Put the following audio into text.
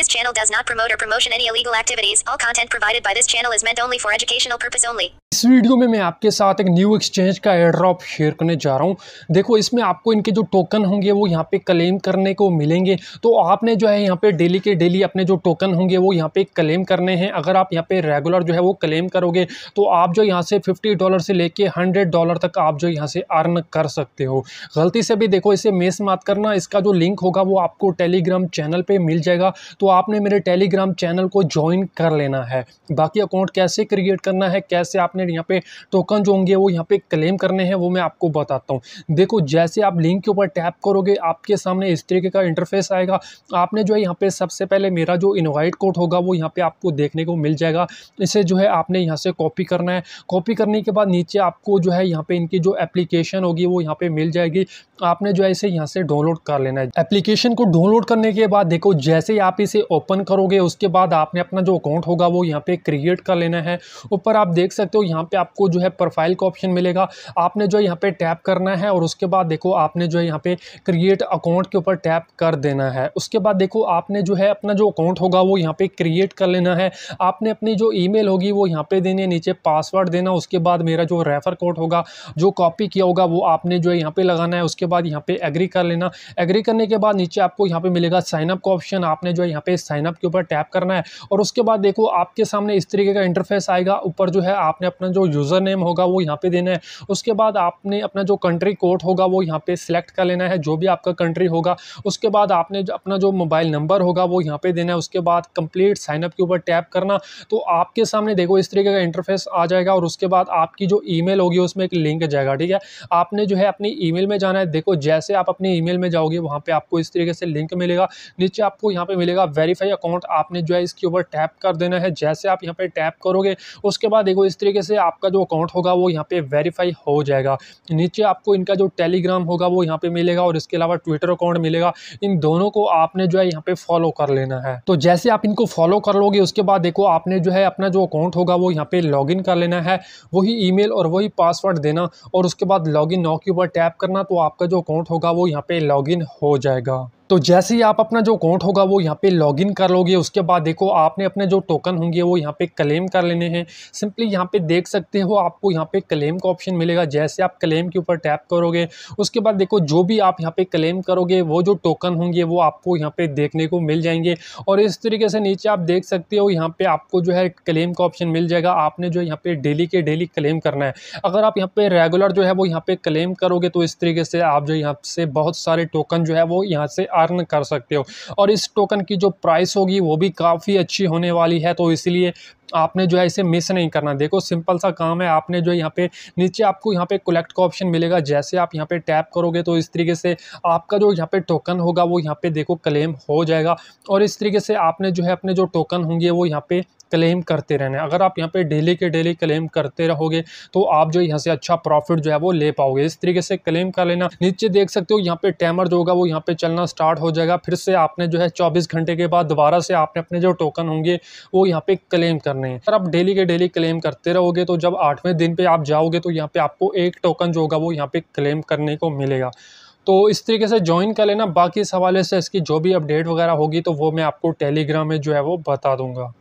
This channel does not promote or promotion any illegal activities. All content provided by this channel is meant only for educational purpose only. इस video में मैं आपके साथ एक new exchange का airdrop share करने जा रहा हूँ। देखो इसमें आपको इनके जो टोकन होंगे वो यहाँ पे क्लेम करने को मिलेंगे। तो आपने जो है यहाँ पे डेली के डेली अपने जो टोकन होंगे वो यहाँ पे क्लेम करने हैं। अगर आप यहाँ पे रेगुलर जो है वो क्लेम करोगे तो आप जो यहाँ से $50 से लेके $100 तक आप जो यहाँ से अर्न कर सकते हो। गलती से भी देखो इसे मिस मत करना। इसका जो लिंक होगा वो आपको टेलीग्राम चैनल पर मिल जाएगा, तो आपने मेरे टेलीग्राम चैनल को ज्वाइन कर लेना है। बाकी अकाउंट कैसे क्रिएट करना है, कैसे आपने यहाँ पे टोकन जो होंगे वो यहाँ पे क्लेम करने हैं, वो मैं आपको बताता हूँ। देखो जैसे आप लिंक के ऊपर टैप करोगे आपके सामने इस तरीके का इंटरफेस आएगा। आपने जो है यहाँ पे सबसे पहले मेरा जो इनवाइट कोड होगा वो यहाँ पे आपको देखने को मिल जाएगा। इसे जो है आपने यहाँ से कॉपी करना है। कॉपी करने के बाद नीचे आपको जो है यहाँ पे इनकी जो एप्लीकेशन होगी वो यहाँ पे मिल जाएगी। आपने जो है इसे यहाँ से डाउनलोड कर लेना है। एप्लीकेशन को डाउनलोड करने के बाद देखो जैसे आप इसे ओपन करोगे उसके बाद आपने अपना जो अकाउंट होगा वो यहाँ पे क्रिएट कर लेना है। ऊपर आप देख सकते हो यहाँ पे आपको जो है प्रोफाइल का ऑप्शन मिलेगा। आपने जो है यहाँ पे टैप करना है और उसके बाद देखो आपने जो है यहाँ पे क्रिएट अकाउंट के ऊपर टैप कर देना है। उसके बाद देखो आपने जो है अपना जो अकाउंट होगा वो यहाँ पे क्रिएट कर लेना है। आपने अपनी जो ईमेल होगी वो यहाँ पे देनी है, नीचे पासवर्ड देना। उसके बाद मेरा जो रेफर कोड होगा जो कॉपी किया होगा वो आपने जो है यहाँ पे लगाना है। उसके बाद यहाँ पे एग्री कर लेना। एग्री करने के बाद नीचे आपको यहाँ पे मिलेगा साइनअप का ऑप्शन। आपने जो है यहाँ पे साइनअप के ऊपर टैप करना है और उसके बाद देखो आपके सामने इस तरीके का इंटरफेस आएगा। ऊपर जो है आपने अपना जो यूज़र नेम होगा वो यहाँ पे देना है। उसके बाद आपने अपना जो कंट्री कोड होगा वो यहाँ पे सिलेक्ट कर लेना है, जो भी आपका कंट्री होगा। उसके बाद आपने अपना जो मोबाइल नंबर होगा वो यहाँ पे देना है। उसके बाद कंप्लीट साइनअप के ऊपर टैप करना। तो आपके सामने देखो इस तरीके का इंटरफेस आ जाएगा और उसके बाद आपकी जो ईमेल होगी उसमें एक लिंक जाएगा। ठीक है, आपने जो है अपनी ईमेल में जाना है। देखो जैसे आप अपनी ईमेल में जाओगे वहाँ पर आपको इस तरीके से लिंक मिलेगा। नीचे आपको यहाँ पर मिलेगा वेरीफाई अकाउंट। आपने जो है इसके ऊपर टैप कर देना है। जैसे आप यहाँ पर टैप करोगे उसके बाद देखो इस तरीके से आपका जो अकाउंट होगा वो यहाँ पे वेरीफाई हो जाएगा। नीचे आपको इनका जो टेलीग्राम होगा वो यहाँ पे मिलेगा और इसके अलावा ट्विटर अकाउंट मिलेगा। इन दोनों को आपने जो है यहाँ पे फॉलो कर लेना है। तो जैसे आप इनको फॉलो कर लोगे उसके बाद देखो आपने जो है अपना जो अकाउंट होगा वो यहाँ पे लॉगिन कर लेना है। वही ईमेल और वही पासवर्ड देना और उसके बाद लॉगिन नाउ के ऊपर टैप करना। तो आपका जो अकाउंट होगा वो यहाँ पे लॉगिन हो जाएगा। तो जैसे ही आप अपना जो अकाउंट होगा वो यहाँ पे लॉगिन कर लोगे उसके बाद देखो आपने अपने जो टोकन होंगे वो यहाँ पे क्लेम कर लेने हैं। सिंपली यहाँ पे देख सकते हो आपको यहाँ पे क्लेम का ऑप्शन मिलेगा। जैसे आप क्लेम के ऊपर टैप करोगे उसके बाद देखो जो भी आप यहाँ पे क्लेम करोगे वो जो टोकन होंगे वो आपको यहाँ पे देखने को मिल जाएंगे। और इस तरीके से नीचे आप देख सकते हो यहाँ पे आपको जो है क्लेम का ऑप्शन मिल जाएगा। आपने जो यहाँ पे डेली के डेली क्लेम करना है। अगर आप यहाँ पे रेगुलर जो है वो यहाँ पे क्लेम करोगे तो इस तरीके से आप जो यहाँ से बहुत सारे टोकन जो है वो यहाँ से अर्न कर सकते हो। और इस टोकन की जो प्राइस होगी वो भी काफ़ी अच्छी होने वाली है, तो इसलिए आपने जो है इसे मिस नहीं करना। देखो सिंपल सा काम है। आपने जो यहाँ पे नीचे आपको यहाँ पे कलेक्ट का ऑप्शन मिलेगा। जैसे आप यहाँ पे टैप करोगे तो इस तरीके से आपका जो यहाँ पे टोकन होगा वो यहाँ पे देखो क्लेम हो जाएगा। और इस तरीके से आपने जो है अपने जो टोकन होंगे वो यहाँ पे क्लेम करते रहना है। अगर आप यहाँ पे डेली के डेली क्लेम करते रहोगे तो आप जो यहाँ से अच्छा प्रॉफिट जो है वो ले पाओगे। इस तरीके से क्लेम कर लेना। नीचे देख सकते हो यहाँ पे टाइमर जो होगा वो यहाँ पे चलना स्टार्ट हो जाएगा। फिर से आपने जो है 24 घंटे के बाद दोबारा से आपने अपने जो टोकन होंगे वो यहाँ पे क्लेम करने हैं। अगर आप डेली के डेली क्लेम करते रहोगे तो जब 8वें दिन पर आप जाओगे तो यहाँ पे आपको एक टोकन जो होगा वो यहाँ पे क्लेम करने को मिलेगा। तो इस तरीके से ज्वाइन कर लेना। बाकी इस हवाले से इसकी जो भी अपडेट वगैरह होगी तो वो मैं आपको टेलीग्राम में जो है वो बता दूंगा।